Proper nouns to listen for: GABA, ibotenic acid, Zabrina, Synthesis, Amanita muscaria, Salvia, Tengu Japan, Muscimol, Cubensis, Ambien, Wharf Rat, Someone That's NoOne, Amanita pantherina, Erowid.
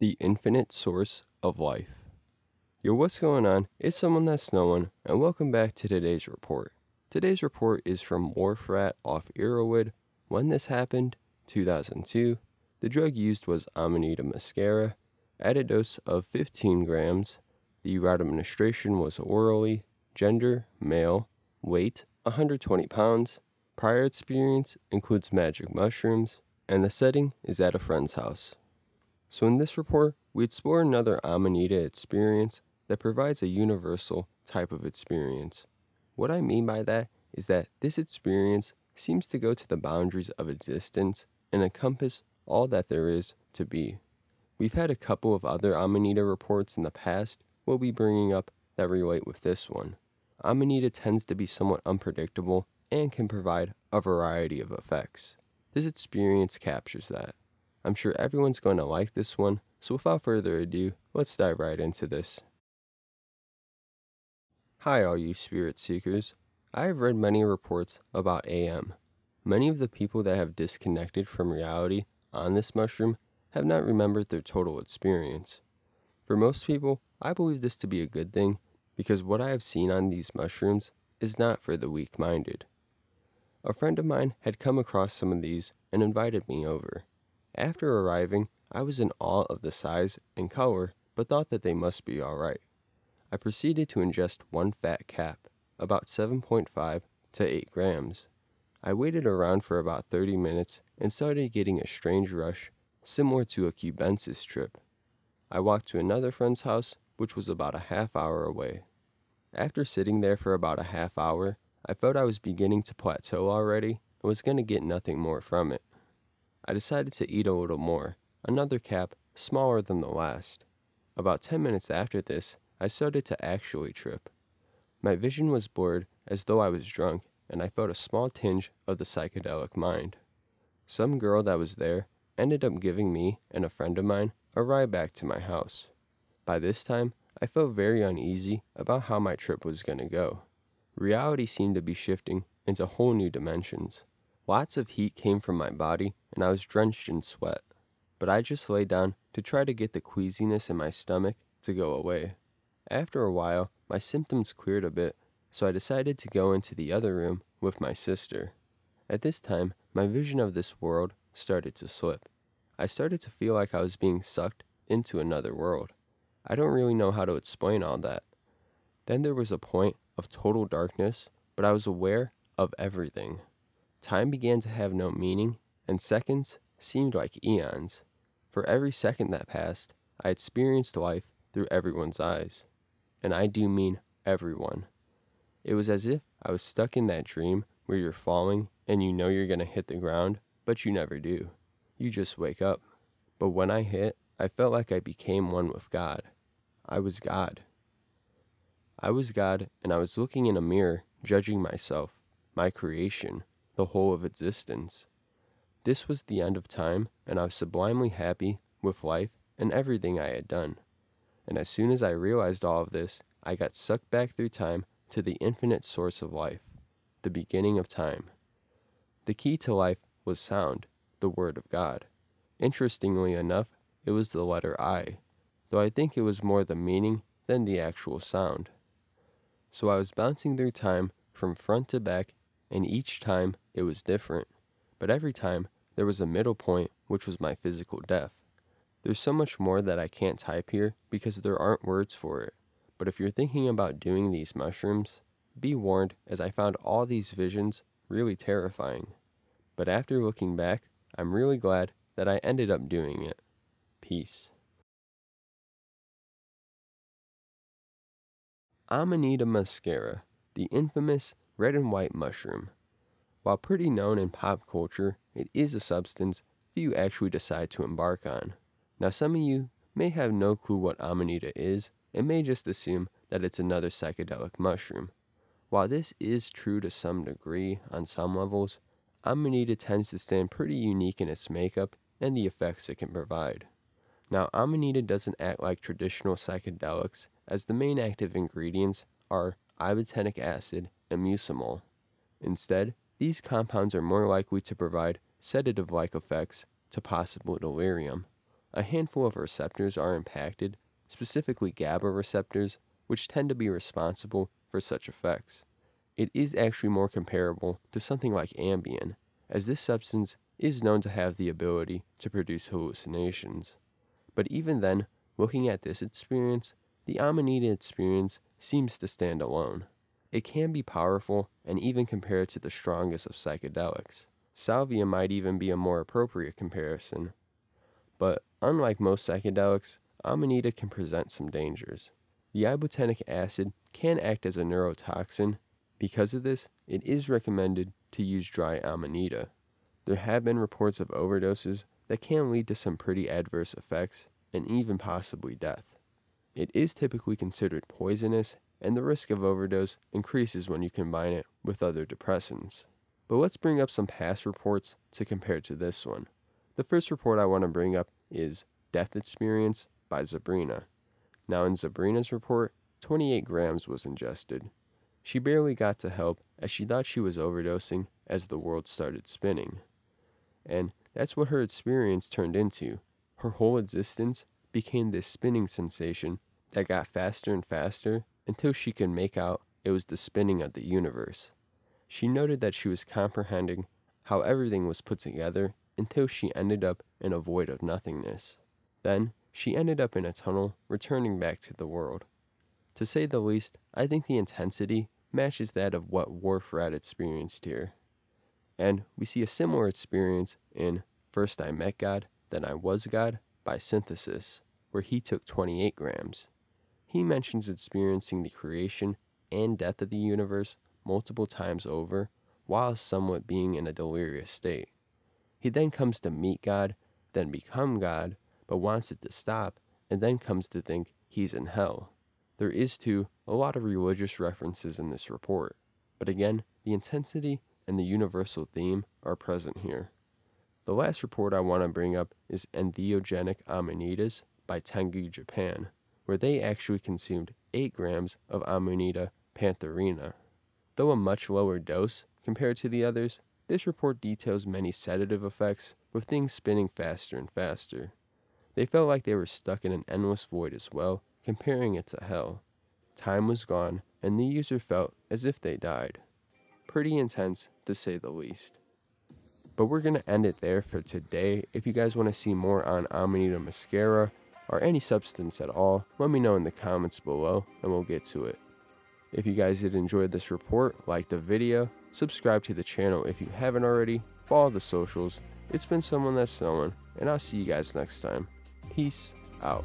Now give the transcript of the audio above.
the infinite source of life. Yo, what's going on? It's Someone That's NoOne, and welcome back to today's report. Today's report is from Wharf Rat off Erowid. When this happened, 2002, the drug used was Amanita muscaria, at a dose of 15 grams. The route of administration was orally. Gender, male. Weight, 120 pounds. Prior experience includes magic mushrooms. And the setting is at a friend's house. So in this report, we explore another Amanita experience that provides a universal type of experience. What I mean by that is that this experience seems to go to the boundaries of existence and encompass all that there is to be. We've had a couple of other Amanita reports in the past we'll be bringing up that relate with this one. Amanita tends to be somewhat unpredictable and can provide a variety of effects. This experience captures that. I'm sure everyone's going to like this one, so without further ado, let's dive right into this. Hi all you spirit seekers. I have read many reports about AM. Many of the people that have disconnected from reality on this mushroom have not remembered their total experience. For most people, I believe this to be a good thing because what I have seen on these mushrooms is not for the weak-minded. A friend of mine had come across some of these and invited me over. After arriving, I was in awe of the size and color but thought that they must be alright. I proceeded to ingest one fat cap, about 7.5 to 8 grams. I waited around for about 30 minutes and started getting a strange rush similar to a Cubensis trip. I walked to another friend's house, which was about a half hour away. After sitting there for about a half hour, I felt I was beginning to plateau already and was going to get nothing more from it. I decided to eat a little more, another cap smaller than the last. About 10 minutes after this, I started to actually trip. My vision was blurred as though I was drunk, and I felt a small tinge of the psychedelic mind. Some girl that was there ended up giving me and a friend of mine a ride back to my house. By this time, I felt very uneasy about how my trip was going to go. Reality seemed to be shifting into whole new dimensions. Lots of heat came from my body and I was drenched in sweat, but I just lay down to try to get the queasiness in my stomach to go away. After a while, my symptoms cleared a bit, so I decided to go into the other room with my sister. At this time, my vision of this world started to slip. I started to feel like I was being sucked into another world. I don't really know how to explain all that. Then there was a point of total darkness, but I was aware of everything. Time began to have no meaning, and seconds seemed like eons. For every second that passed, I experienced life through everyone's eyes. And I do mean everyone. It was as if I was stuck in that dream where you're falling and you know you're going to hit the ground, but you never do. You just wake up. But when I hit, I felt like I became one with God. I was God. I was God, and I was looking in a mirror, judging myself, my creation, the whole of existence. This was the end of time, and I was sublimely happy with life and everything I had done. And as soon as I realized all of this, I got sucked back through time to the infinite source of life, the beginning of time. The key to life was sound, the Word of God. Interestingly enough, it was the letter I, though I think it was more the meaning than the actual sound. So I was bouncing through time from front to back, and each time it was different, but every time there was a middle point, which was my physical death. There's so much more that I can't type here because there aren't words for it, but if you're thinking about doing these mushrooms, be warned, as I found all these visions really terrifying. But after looking back, I'm really glad that I ended up doing it. Peace. Amanita muscaria, the infamous red and white mushroom. While pretty known in pop culture, it is a substance few actually decide to embark on. Now some of you may have no clue what Amanita is and may just assume that it's another psychedelic mushroom. While this is true to some degree on some levels, Amanita tends to stand pretty unique in its makeup and the effects it can provide. Now, Amanita doesn't act like traditional psychedelics, as the main active ingredients are ibotenic acid and Muscimol. Instead, these compounds are more likely to provide sedative-like effects to possible delirium, A handful of receptors are impacted, specifically GABA receptors, which tend to be responsible for such effects. It is actually more comparable to something like Ambien, as this substance is known to have the ability to produce hallucinations. But even then, looking at this experience, the Amanita experience seems to stand alone. It can be powerful and even compared to the strongest of psychedelics. Salvia might even be a more appropriate comparison. But unlike most psychedelics, Amanita can present some dangers. The ibotenic acid can act as a neurotoxin. Because of this, it is recommended to use dry Amanita. There have been reports of overdoses that can lead to some pretty adverse effects and even possibly death. It is typically considered poisonous, and the risk of overdose increases when you combine it with other depressants. But let's bring up some past reports to compare to this one. The first report I want to bring up is Death Experience by Zabrina. Now in Zabrina's report, 28 grams was ingested. She barely got to help as she thought she was overdosing as the world started spinning. And that's what her experience turned into. Her whole existence became this spinning sensation that got faster and faster until she could make out it was the spinning of the universe. She noted that she was comprehending how everything was put together until she ended up in a void of nothingness. Then she ended up in a tunnel, returning back to the world. To say the least, I think the intensity matches that of what Wharf Rat experienced here. And we see a similar experience in First I Met God, Then I Was God by Synthesis, where he took 28 grams. He mentions experiencing the creation and death of the universe multiple times over while somewhat being in a delirious state. He then comes to meet God, then become God, but wants it to stop, and then comes to think he's in hell. There is, too, a lot of religious references in this report, but again, the intensity and the universal theme are present here. The last report I want to bring up is Entheogenic Amanitas by Tengu Japan, where they actually consumed 8 grams of Amanita pantherina. Though a much lower dose compared to the others, this report details many sedative effects with things spinning faster and faster. They felt like they were stuck in an endless void as well, comparing it to hell. Time was gone, and the user felt as if they died. Pretty intense, to say the least. But we're going to end it there for today. If you guys want to see more on Amanita muscaria, or any substance at all, let me know in the comments below, and we'll get to it. If you guys did enjoy this report, like the video, subscribe to the channel if you haven't already, follow the socials. It's been Someone That's NoOne, and I'll see you guys next time. Peace out.